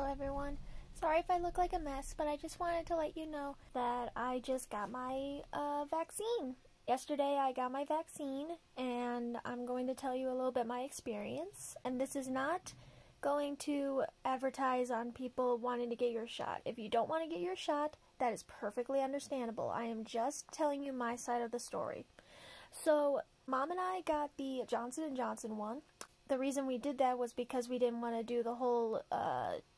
Hello everyone, sorry if I look like a mess, but I just wanted to let you know that I just got my vaccine. Yesterday I got my vaccine, and I'm going to tell you a little bit my experience, and this is not going to advertise on people wanting to get your shot. If you don't want to get your shot, that is perfectly understandable. I am just telling you my side of the story. So, Mom and I got the Johnson & Johnson one. The reason we did that was because we didn't want to do the whole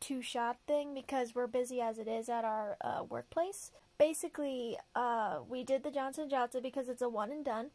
two-shot thing because we're busy as it is at our workplace. Basically, we did the Johnson & Johnson because it's a one-and-done.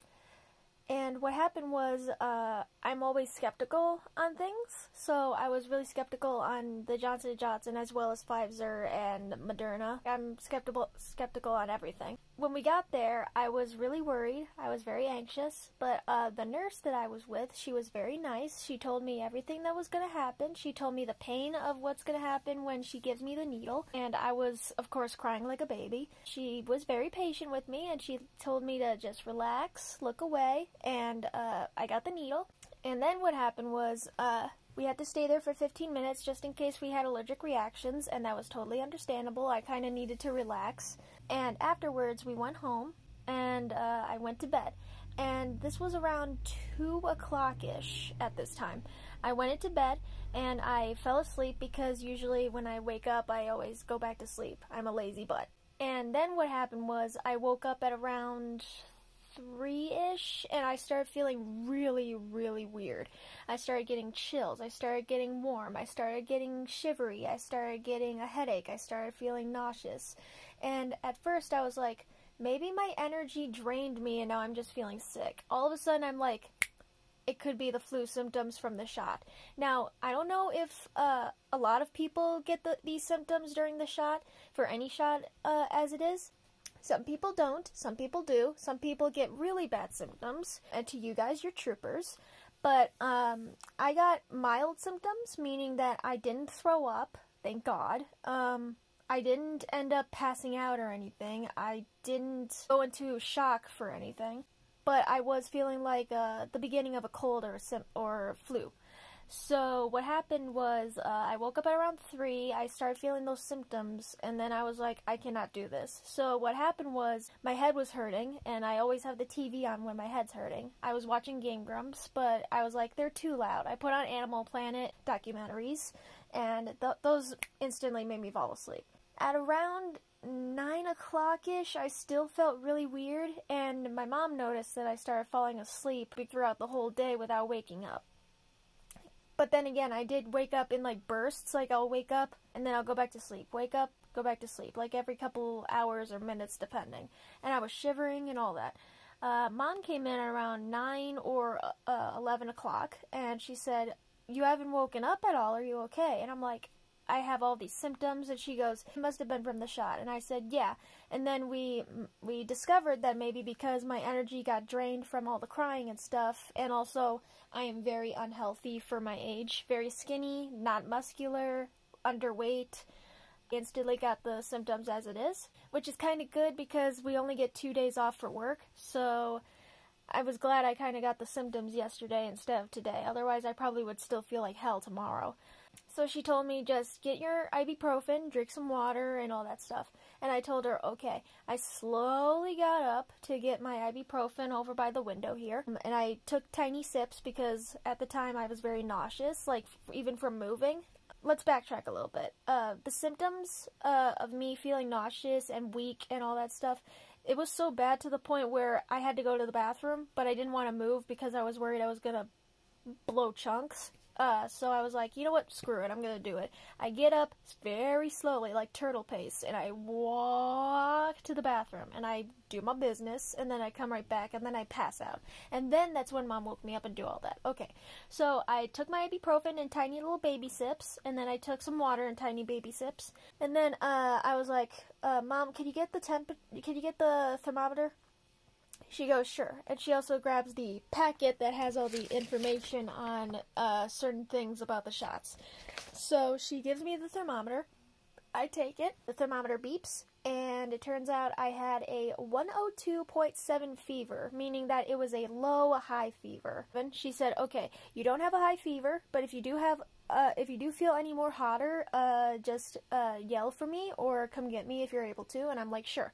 And what happened was, I'm always skeptical on things, so I was really skeptical on the Johnson & Johnson as well as Pfizer and Moderna. I'm skeptical on everything. When we got there, I was really worried. I was very anxious, but the nurse that I was with, she was very nice. She told me everything that was going to happen. She told me the pain of what's going to happen when she gives me the needle, and I was, of course, crying like a baby. She was very patient with me, and she told me to just relax, look away, and I got the needle. And then what happened was we had to stay there for 15 minutes just in case we had allergic reactions, and that was totally understandable. I kind of needed to relax. And afterwards we went home, and I went to bed. And this was around 2 o'clock-ish at this time. I went into bed, and I fell asleep because usually when I wake up I always go back to sleep. I'm a lazy butt. And then what happened was I woke up at around 3-ish, and I started feeling really, really weird. I started getting chills, I started getting warm, I started getting shivery, I started getting a headache, I started feeling nauseous. And at first I was like, maybe my energy drained me and now I'm just feeling sick. All of a sudden I'm like, it could be the flu symptoms from the shot. Now, I don't know if a lot of people get these symptoms during the shot, for any shot as it is. Some people don't, some people do, some people get really bad symptoms, and to you guys, you're troopers. But I got mild symptoms, meaning that I didn't throw up, thank God. I didn't end up passing out or anything, I didn't go into shock for anything, but I was feeling like the beginning of a cold or flu. So what happened was I woke up at around 3, I started feeling those symptoms, and then I was like, I cannot do this. So what happened was my head was hurting, and I always have the TV on when my head's hurting. I was watching Game Grumps, but I was like, they're too loud. I put on Animal Planet documentaries, and those instantly made me fall asleep. At around 9 o'clock-ish, I still felt really weird, and my mom noticed that I started falling asleep throughout the whole day without waking up. But then again, I did wake up in like bursts, like I'll wake up and then I'll go back to sleep, wake up, go back to sleep, like every couple hours or minutes depending. And I was shivering and all that. Mom came in around 9 or 11 o'clock and she said, you haven't woken up at all, are you okay? And I'm like, I have all these symptoms, and she goes, it must have been from the shot. And I said, yeah. And then we discovered that maybe because my energy got drained from all the crying and stuff, and also I am very unhealthy for my age, very skinny, not muscular, underweight. Instantly got the symptoms as it is, which is kind of good because we only get 2 days off for work, so I was glad I kind of got the symptoms yesterday instead of today. Otherwise I probably would still feel like hell tomorrow. So she told me, just get your ibuprofen, drink some water, and all that stuff. And I told her, okay. I slowly got up to get my ibuprofen over by the window here. And I took tiny sips because at the time I was very nauseous, like even from moving. Let's backtrack a little bit. The symptoms of me feeling nauseous and weak and all that stuff, it was so bad to the point where I had to go to the bathroom, but I didn't want to move because I was worried I was going to blow chunks. So I was like, you know what, screw it, I'm gonna do it. I get up very slowly, like turtle pace, and I walk to the bathroom, and I do my business, and then I come right back, and then I pass out. And then that's when Mom woke me up and do all that. Okay, so I took my ibuprofen in tiny little baby sips, and then I took some water in tiny baby sips, and then I was like, Mom, can you get the thermometer? She goes, sure. And she also grabs the packet that has all the information on certain things about the shots. So she gives me the thermometer. I take it, the thermometer beeps, and it turns out I had a 102.7 fever, meaning that it was a low high fever. And she said, okay, you don't have a high fever, but if you do have if you do feel any more hotter, just yell for me or come get me if you're able to. And I'm like, sure.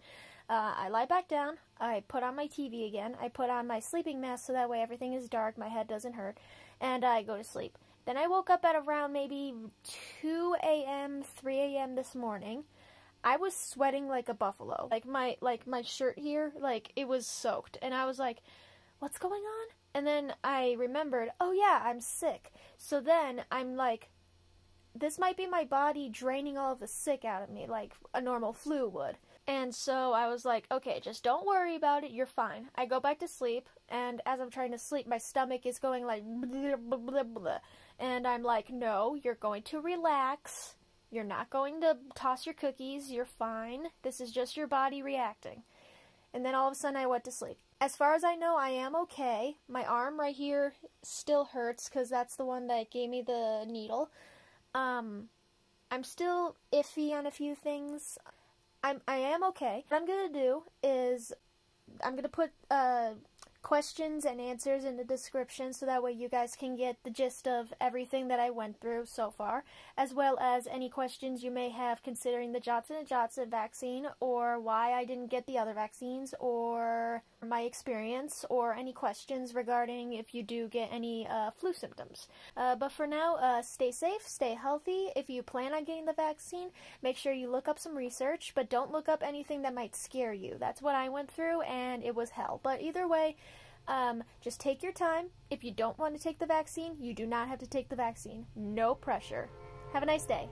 I lie back down, I put on my TV again, I put on my sleeping mask so that way everything is dark, my head doesn't hurt, and I go to sleep. Then I woke up at around maybe 2 a.m., 3 a.m. this morning. I was sweating like a buffalo. Like my shirt here, like, it was soaked. And I was like, what's going on? And then I remembered, oh yeah, I'm sick. So then I'm like, this might be my body draining all of the sick out of me like a normal flu would. And so I was like, okay, just don't worry about it, you're fine. I go back to sleep, and as I'm trying to sleep, my stomach is going like blah, blah, blah, blah. And I'm like, no, you're going to relax, you're not going to toss your cookies, you're fine, this is just your body reacting. And then all of a sudden I went to sleep. As far as I know, I am okay. My arm right here still hurts, because that's the one that gave me the needle. I'm still iffy on a few things. I am okay. What I'm gonna do is I'm gonna put questions and answers in the description so that way you guys can get the gist of everything that I went through so far, as well as any questions you may have considering the Johnson & Johnson vaccine, or why I didn't get the other vaccines, or my experience, or any questions regarding if you do get any flu symptoms. But for now, stay safe, stay healthy. If you plan on getting the vaccine, make sure you look up some research, but don't look up anything that might scare you. That's what I went through, and it was hell. But either way, just take your time. If you don't want to take the vaccine, you do not have to take the vaccine. No pressure. Have a nice day.